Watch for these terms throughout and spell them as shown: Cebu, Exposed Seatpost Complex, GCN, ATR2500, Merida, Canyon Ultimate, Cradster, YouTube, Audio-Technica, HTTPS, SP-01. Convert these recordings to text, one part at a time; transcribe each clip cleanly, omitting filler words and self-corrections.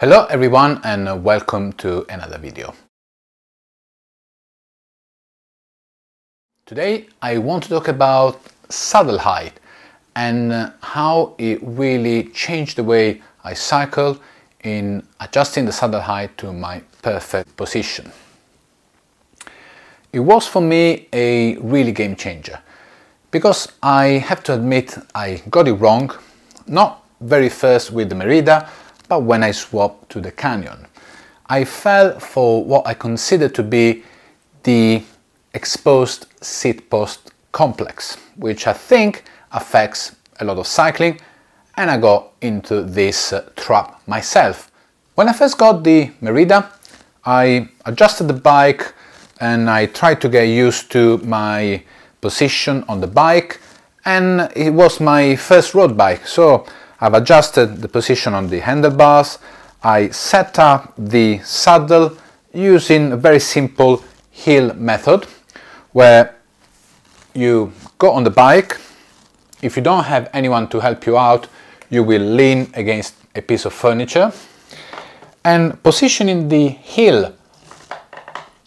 Hello everyone and welcome to another video. Today I want to talk about saddle height and how it really changed the way I cycle in adjusting the saddle height to my perfect position. It was for me a really game changer because I have to admit I got it wrong, not very first with the Merida, but when I swapped to the Canyon. I fell for what I consider to be the Exposed Seatpost Complex, which I think affects a lot of cycling, and I got into this trap myself. When I first got the Merida, I adjusted the bike and I tried to get used to my position on the bike, and it was my first road bike, so I've adjusted the position on the handlebars. I set up the saddle using a very simple heel method where you go on the bike. If you don't have anyone to help you out, you will lean against a piece of furniture, and positioning the heel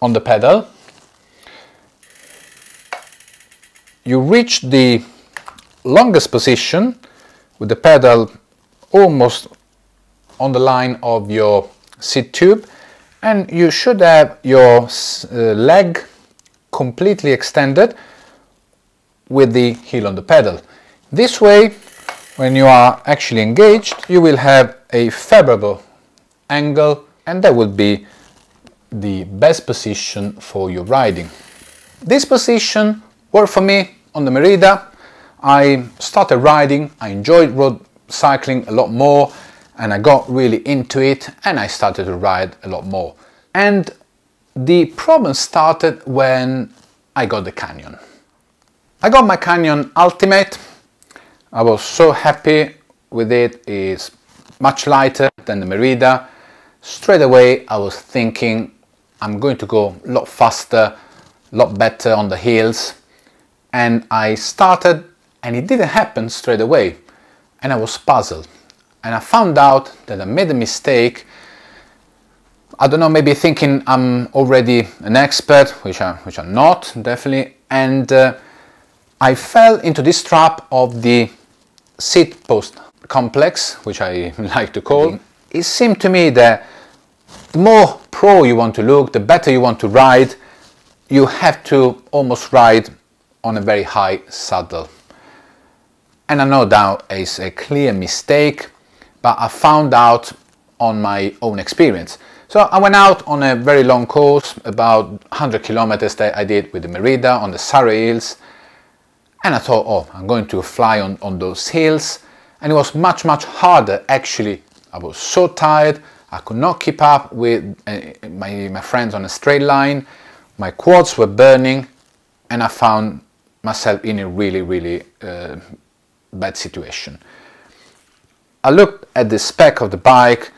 on the pedal, you reach the longest position with the pedal almost on the line of your seat tube, and you should have your leg completely extended with the heel on the pedal. This way, when you are actually engaged, you will have a favorable angle, and that will be the best position for your riding. This position worked for me on the Merida. I started riding, I enjoyed road cycling a lot more, and I got really into it, and I started to ride a lot more. And the problem started when I got the Canyon. I got my Canyon Ultimate. I was so happy with it. It's much lighter than the Merida. Straight away I was thinking I'm going to go a lot faster, a lot better on the hills, and I started. And it didn't happen straight away, and I was puzzled, and I found out that I made a mistake. I don't know, maybe thinking I'm already an expert, which I'm not, definitely, and I fell into this trap of the seat post complex, which I like to call. It seemed to me that the more pro you want to look, the better you want to ride, you have to almost ride on a very high saddle. And I know that is a clear mistake, but I found out on my own experience. So I went out on a very long course, about 100 kilometers that I did with the Merida on the Surrey Hills. And I thought, oh, I'm going to fly on those hills. And it was much, much harder, actually. I was so tired. I could not keep up with my friends on a straight line. My quads were burning, and I found myself in a really, really bad situation. I looked at the spec of the bike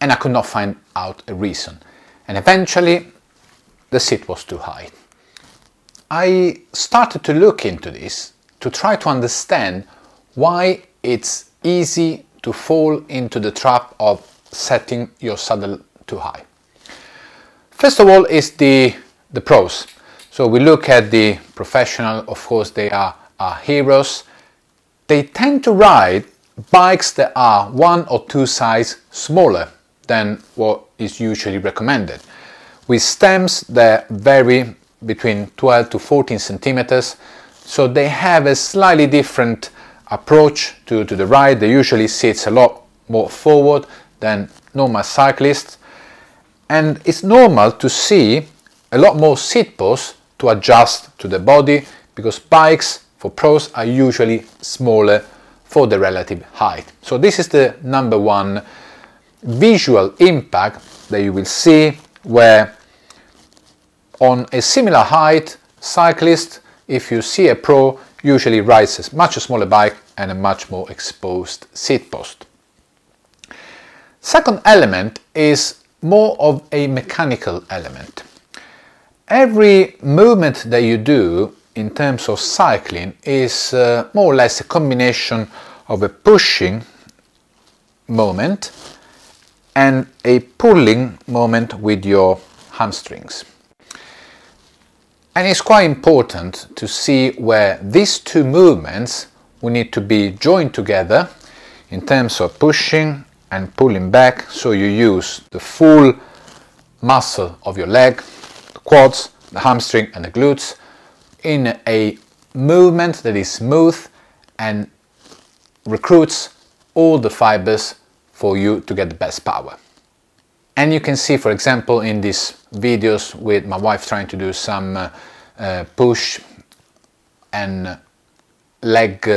and I could not find out a reason, and eventually the seat was too high. I started to look into this to try to understand why it's easy to fall into the trap of setting your saddle too high. First of all is the pros. So we look at the professional, of course they are our heroes. They tend to ride bikes that are one or two sizes smaller than what is usually recommended, with stems that vary between 12 to 14 centimeters, so they have a slightly different approach to the ride. They usually sit a lot more forward than normal cyclists, and it's normal to see a lot more seat posts to adjust to the body, because bikes for pros are usually smaller for the relative height. So this is the number one visual impact that you will see, where on a similar height cyclist, if you see a pro, usually rides a much smaller bike and a much more exposed seat post. Second element is more of a mechanical element. Every movement that you do in terms of cycling is more or less a combination of a pushing moment and a pulling moment with your hamstrings. And it's quite important to see where these two movements will need to be joined together in terms of pushing and pulling back, so you use the full muscle of your leg, the quads, the hamstring and the glutes, in a movement that is smooth and recruits all the fibers for you to get the best power. And you can see, for example, in these videos with my wife trying to do some push and leg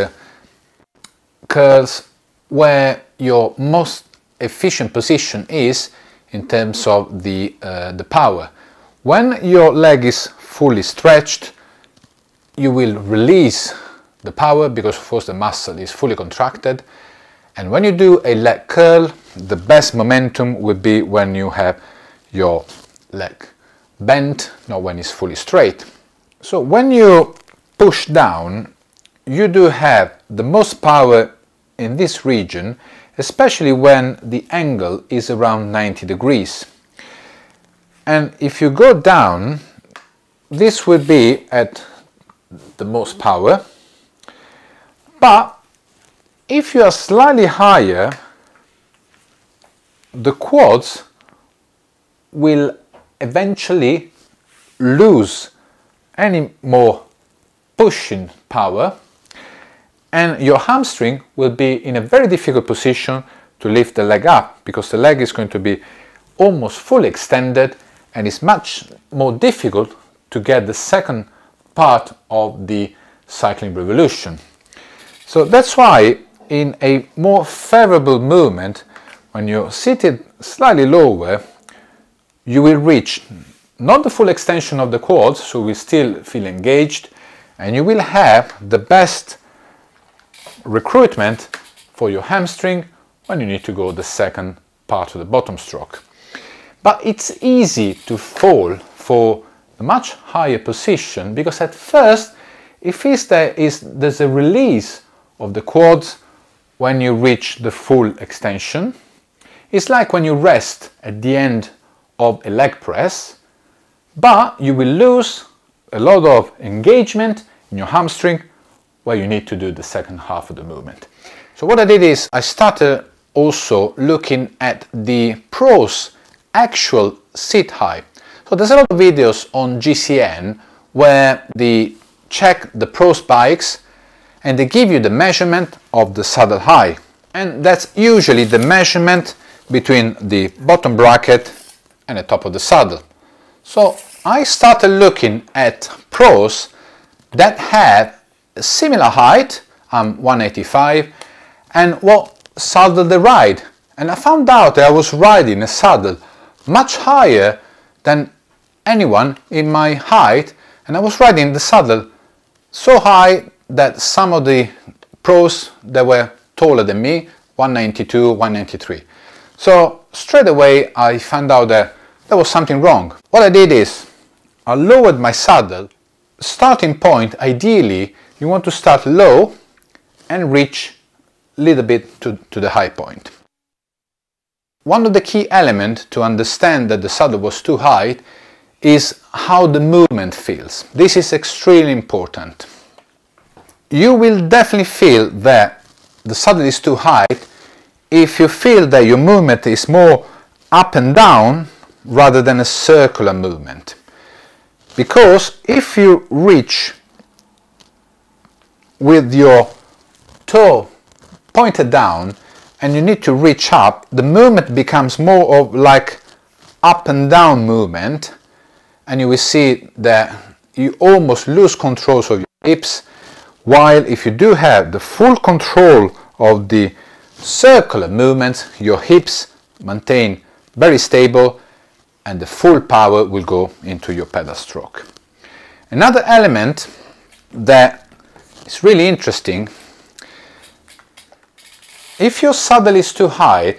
curls, where your most efficient position is in terms of the power. When your leg is fully stretched, you will release the power because, of course, the muscle is fully contracted. And when you do a leg curl, the best momentum would be when you have your leg bent, not when it's fully straight. So when you push down, you do have the most power in this region, especially when the angle is around 90 degrees. And if you go down, this will be at the most power. But if you are slightly higher, the quads will eventually lose any more pushing power, and your hamstring will be in a very difficult position to lift the leg up, because the leg is going to be almost fully extended, and it's much more difficult to get the second part of the cycling revolution. So that's why, in a more favorable movement, when you're seated slightly lower, you will reach not the full extension of the quads, so we still feel engaged, and you will have the best recruitment for your hamstring when you need to go the second part of the bottom stroke. But it's easy to fall for a much higher position, because at first it feels there's a release of the quads when you reach the full extension. It's like when you rest at the end of a leg press, but you will lose a lot of engagement in your hamstring where you need to do the second half of the movement. So what I did is I started also looking at the pros' actual seat height. So there's a lot of videos on GCN where they check the pros' bikes and they give you the measurement of the saddle height, and that's usually the measurement between the bottom bracket and the top of the saddle. So I started looking at pros that had a similar height, 185, and what saddle they ride, and I found out that I was riding a saddle much higher than anyone in my height, and I was riding the saddle so high that some of the pros that were taller than me, 192, 193. So straight away I found out that there was something wrong. What I did is I lowered my saddle. Starting point, ideally, you want to start low and reach a little bit to the high point. One of the key elements to understand that the saddle was too high is how the movement feels. This is extremely important. You will definitely feel that the saddle is too high if you feel that your movement is more up and down rather than a circular movement. Because if you reach with your toe pointed down and you need to reach up, the movement becomes more of like up and down movement, and you will see that you almost lose control of your hips, while if you do have the full control of the circular movements, your hips maintain very stable and the full power will go into your pedal stroke. Another element that is really interesting, if your saddle is too high,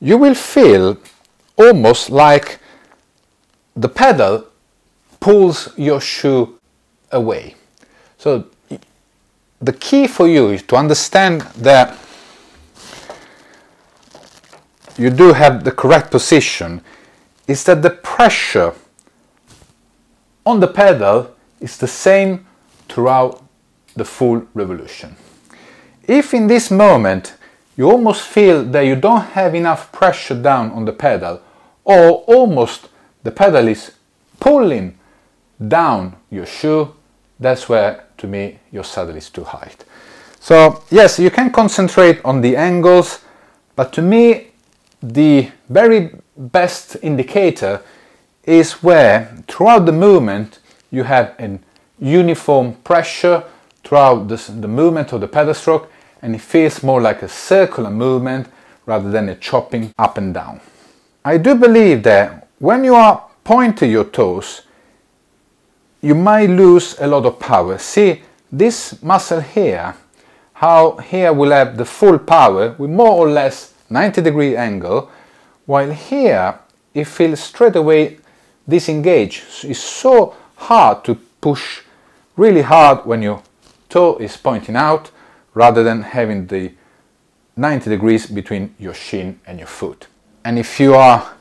you will feel almost like the pedal pulls your shoe away. So the key for you is to understand that you do have the correct position, is that the pressure on the pedal is the same throughout the full revolution. If in this moment you almost feel that you don't have enough pressure down on the pedal, or almost the pedal is pulling down your shoe, that's where, to me, your saddle is too high. So yes, you can concentrate on the angles, but to me the very best indicator is where throughout the movement you have an uniform pressure throughout the movement of the pedal stroke, and it feels more like a circular movement rather than a chopping up and down. I do believe that when you are pointing your toes, you might lose a lot of power. See this muscle here, how here will have the full power with more or less 90-degree angle, while here it feels straight away disengaged. It's so hard to push really hard when your toe is pointing out, rather than having the 90 degrees between your shin and your foot. And if you are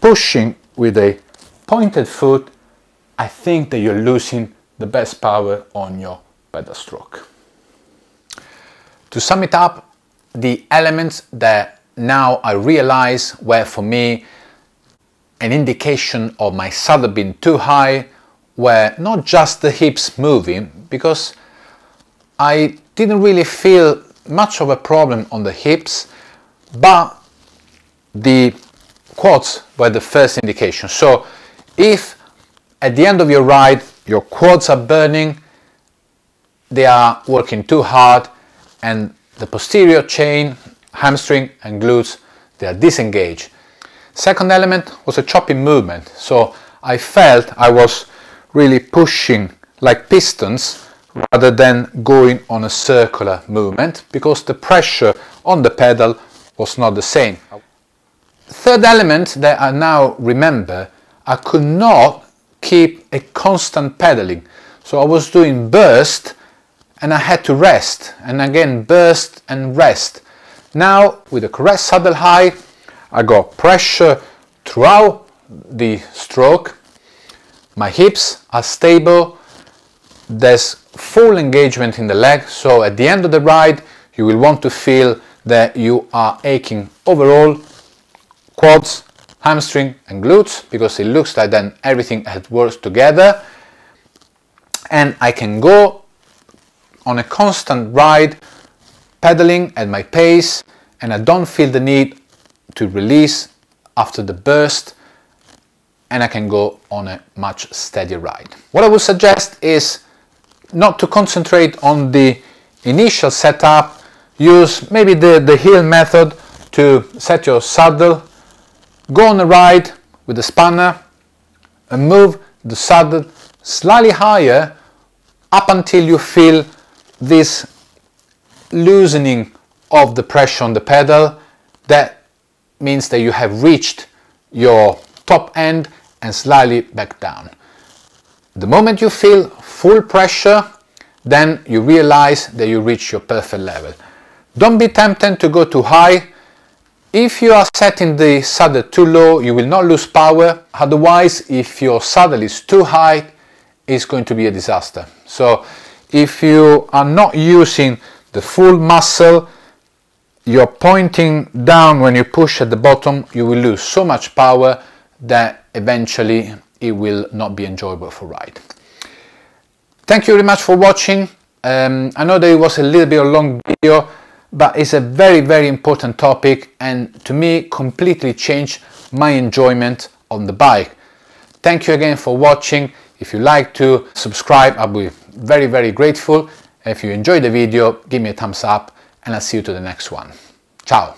pushing with a pointed foot, I think that you're losing the best power on your pedal stroke. To sum it up, the elements that now I realize were for me an indication of my saddle being too high were not just the hips moving, because I didn't really feel much of a problem on the hips, but the quads were the first indication. So if at the end of your ride your quads are burning, they are working too hard, and the posterior chain, hamstring and glutes, they are disengaged. Second element was a chopping movement, so I felt I was really pushing like pistons rather than going on a circular movement, because the pressure on the pedal was not the same. Third element that I now remember, I could not keep a constant pedaling. So I was doing burst and I had to rest, and again burst and rest. Now with the correct saddle height, I got pressure throughout the stroke, my hips are stable, there's full engagement in the leg, so at the end of the ride you will want to feel that you are aching overall, quads, hamstring and glutes, because it looks like then everything has worked together, and I can go on a constant ride pedaling at my pace, and I don't feel the need to release after the burst, and I can go on a much steadier ride. What I would suggest is not to concentrate on the initial setup, use maybe the heel method to set your saddle, go on a ride with the spanner and move the saddle slightly higher up until you feel this loosening of the pressure on the pedal. That means that you have reached your top end and slightly back down. The moment you feel full pressure, then you realize that you reach your perfect level. Don't be tempted to go too high. If you are setting the saddle too low, you will not lose power. Otherwise, if your saddle is too high, it's going to be a disaster. So if you are not using the full muscle, you're pointing down when you push at the bottom, you will lose so much power that eventually it will not be enjoyable for ride. Thank you very much for watching. I know that it was a little bit of a long video, but it's a very important topic, and to me completely changed my enjoyment on the bike. Thank you again for watching. If you like to subscribe, I'll be very grateful. If you enjoyed the video, give me a thumbs up, and I'll see you to the next one. Ciao!